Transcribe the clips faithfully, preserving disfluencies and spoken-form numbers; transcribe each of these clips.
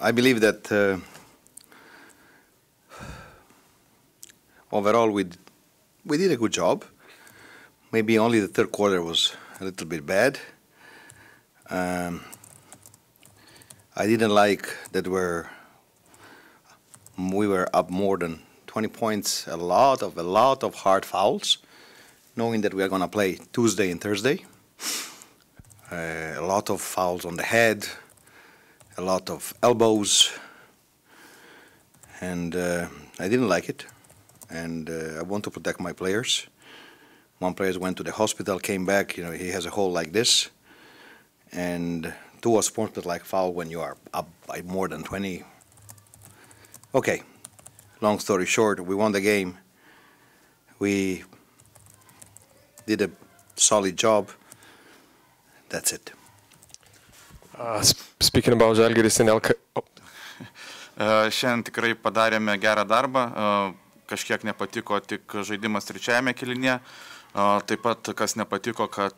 I believe that uh, overall we we did a good job. Maybe only the third quarter was a little bit bad. Um, I didn't like that we're we were up more than twenty points. A lot of a lot of hard fouls, knowing that we are going to play Tuesday and Thursday. Uh, a lot of fouls on the head, a lot of elbows, and uh, I didn't like it. And uh, I want to protect my players. One player went to the hospital, came back. You know, he has a hole like this, and two are sported like foul when you are up by more than twenty. Okay. Long story short, we won the game. We did a solid job. That's it. Uh, speaking about Žalgiris in L K L. Oh. uh, šiandien tikrai padarėme gerą darbą. Uh, Kažkiek nepatiko tik žaidimas trečiajame kėlinyje. Taip pat, kas nepatiko, kad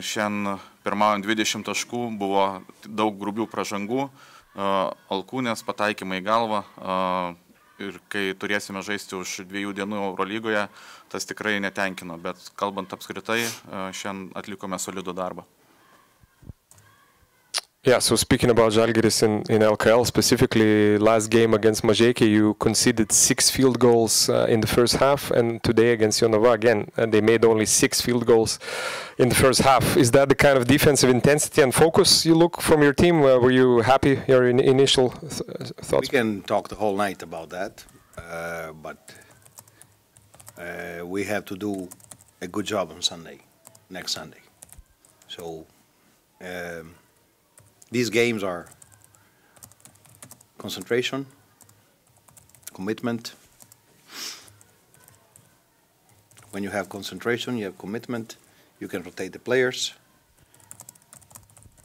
šiandien pirmaujant dvidešimt taškų buvo daug grubių pražangų, alkūnės, pataikymai į galvą. Ir kai turėsime žaisti už dviejų dienų Eurolygoje, tas tikrai netenkino. Bet kalbant apskritai, šiandien atlikome solidų darbą. Yeah, so speaking about Žalgiris in, in L K L, specifically last game against Mažeikiai, you conceded six field goals uh, in the first half, and today against Jonava, again, and they made only six field goals in the first half. Is that the kind of defensive intensity and focus you look from your team? Uh, were you happy, your in initial th thoughts? We can talk the whole night about that, uh, but uh, we have to do a good job on Sunday, next Sunday. So... Um, These games are concentration, commitment. When you have concentration, you have commitment. You can rotate the players.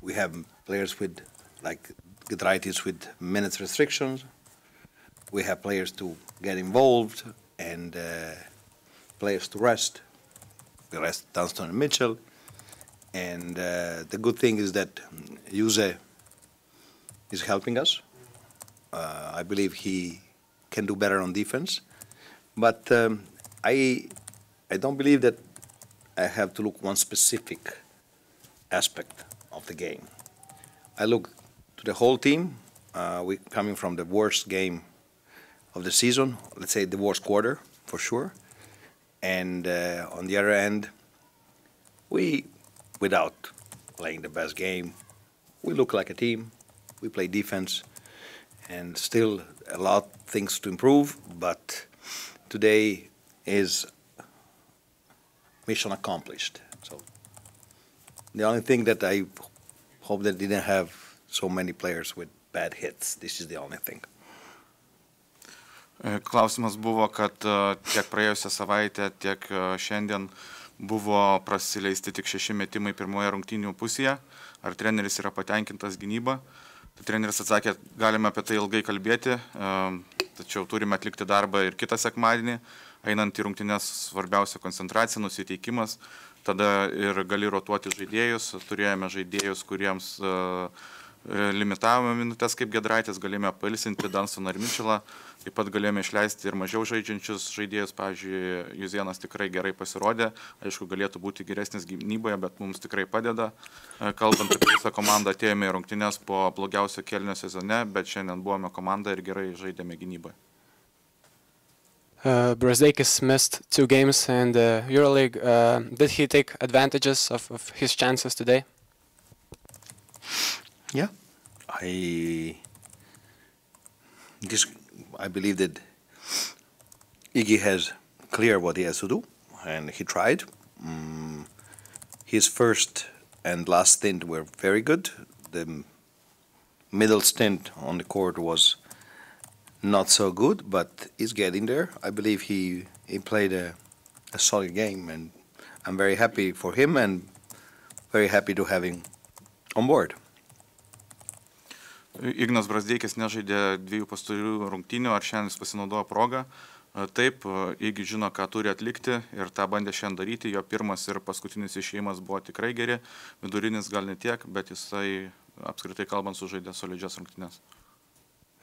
We have players with, like Gedraitis, with minutes restrictions. We have players to get involved and uh, players to rest. The rest, Tunstan and Mitchell. And uh, the good thing is that Jūze is helping us. Uh, I believe he can do better on defense. But um, I, I don't believe that I have to look one specific aspect of the game. I look to the whole team. Uh, we're coming from the worst game of the season, let's say the worst quarter, for sure. And uh, on the other end, we... Without playing the best game, we look like a team, we play defense, and still a lot of things to improve, but today is mission accomplished. So the only thing that I hope that didn't have so many players with bad hits, this is the only thing. Klausimas buvo, kad tiek praėjusią savaitę, tiek šiandien buvo prasileisti tik šeši metimai pirmoje rungtynių pusėje. Ar treneris yra patenkintas gynyba? Treneris atsakė, galime apie tai ilgai kalbėti, tačiau turime atlikti darbą ir kitą sekmadienį. Einant į rungtynės svarbiausia koncentracija, nusiteikimas. Tada ir gali rotuoti žaidėjus. Turėjome žaidėjus, kuriems limitavome minutės kaip Gedraitis, galėjome pailsinti Dansoną Arminčylą, taip pat galėjome išleisti ir mažiau žaidžiančius žaidėjus, pavyzdžiui, Jūzienas tikrai gerai pasirodė, aišku, galėtų būti geresnis gynyboje, bet mums tikrai padeda. Kalbant apie visą komandą, atėjome į rungtynes po blogiausio kėlinio sezone, bet šiandien buvome komanda ir gerai žaidėme gynyboje. Uh, Brazdeikis missed two games in the Euroleague. Uh, did he take advantages of, of his chances today? Yeah, I just I believe that Iggy has clear what he has to do, and he tried. Mm, his first and last stint were very good. The middle stint on the court was not so good, but he's getting there. I believe he he played a, a solid game, and I'm very happy for him, and very happy to have him on board. Ignas Brazdeikis nežaidė dviejų pastarųjų rungtynių, ar šiandien jis pasinaudojo progą. Taip, jeigu žino, ką turi atlikti ir tą bandė šiandien daryti, jo pirmas ir paskutinis išėjimas buvo tikrai geri, vidurinis gal ne tiek, bet jisai apskritai kalbant, sužaidė solidžias rungtynes.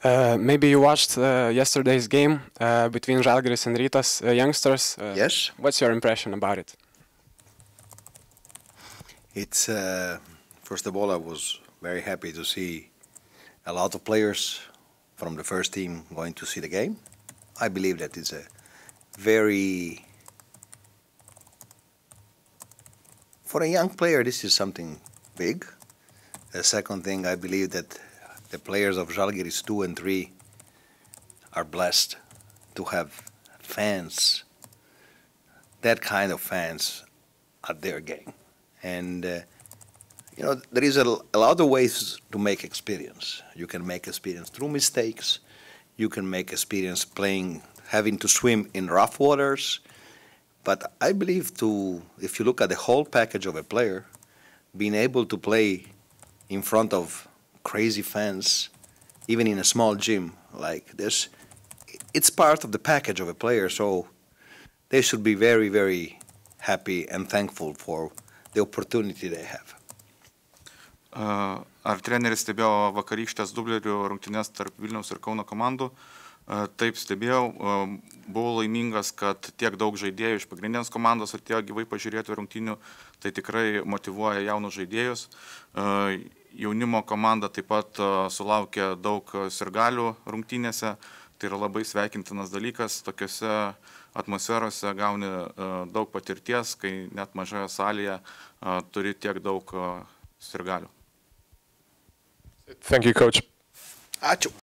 Uh, maybe you watched uh, yesterday's game uh, between Žalgiris and Rytas uh, youngsters. Uh, yes. What's your impression about it? It's uh, first of all, I was very happy to see a lot of players from the first team going to see the game. I believe that it's a very, for a young player, this is something big. The second thing, I believe that the players of Žalgiris two and three are blessed to have fans, that kind of fans at their game. And uh, you know, there is a, a lot of ways to make experience. You can make experience through mistakes. You can make experience playing, having to swim in rough waters. But I believe to, if you look at the whole package of a player, being able to play in front of crazy fans, even in a small gym like this, it's part of the package of a player. So they should be very, very happy and thankful for the opportunity they have. Ar treneris stebėjo vakarykštės dublerių rungtynės tarp Vilniaus ir Kauno komandų? Taip, stebėjau. Buvau laimingas, kad tiek daug žaidėjų iš pagrindinės komandos atėjo gyvai pažiūrėti rungtynių. Tai tikrai motivuoja jaunus žaidėjus. Jaunimo komanda taip pat sulaukė daug sirgalių rungtynėse. Tai yra labai sveikintinas dalykas. Tokiose atmosferose gauni daug patirties, kai net mažoje salėje turi tiek daug sirgalių. Thank you, coach. Ačiū.